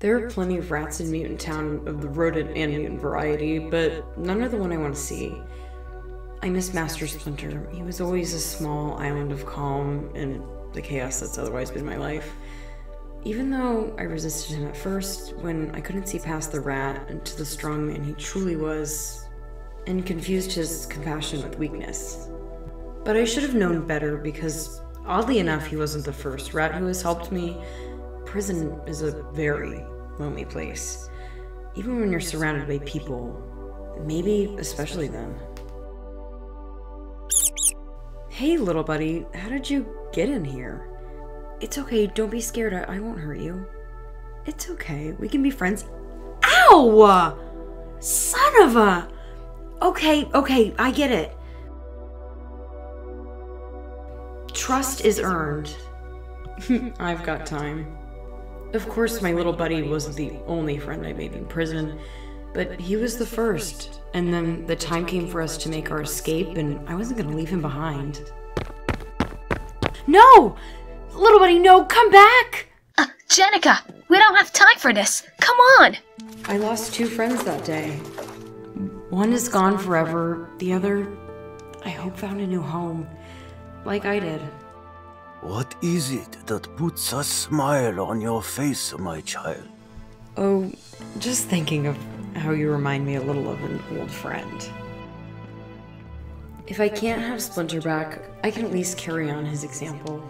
There are plenty of rats in Mutant Town of the rodent and mutant variety, but none are the one I want to see. I miss Master Splinter. He was always a small island of calm and the chaos that's otherwise been my life. Even though I resisted him at first, when I couldn't see past the rat and to the strong man he truly was, and confused his compassion with weakness. But I should have known better because, oddly enough, he wasn't the first rat who has helped me. Prison is a very lonely place, even when you're surrounded by people, maybe especially them. Hey, little buddy, how did you get in here? It's okay, don't be scared, I won't hurt you. It's okay, we can be friends. Ow! Son of a... Okay, I get it. Trust is earned. I've got time. Of course, my little buddy wasn't the only friend I made in prison, but he was the first. And then the time came for us to make our escape, and I wasn't gonna leave him behind. No! Little buddy, no! Come back! Jennika! We don't have time for this! Come on! I lost two friends that day. One is gone forever, the other, I hope, found a new home. Like I did. What is it that puts a smile on your face, my child? Oh, just thinking of how you remind me a little of an old friend. If I can't have Splinter back, I can at least carry on his example.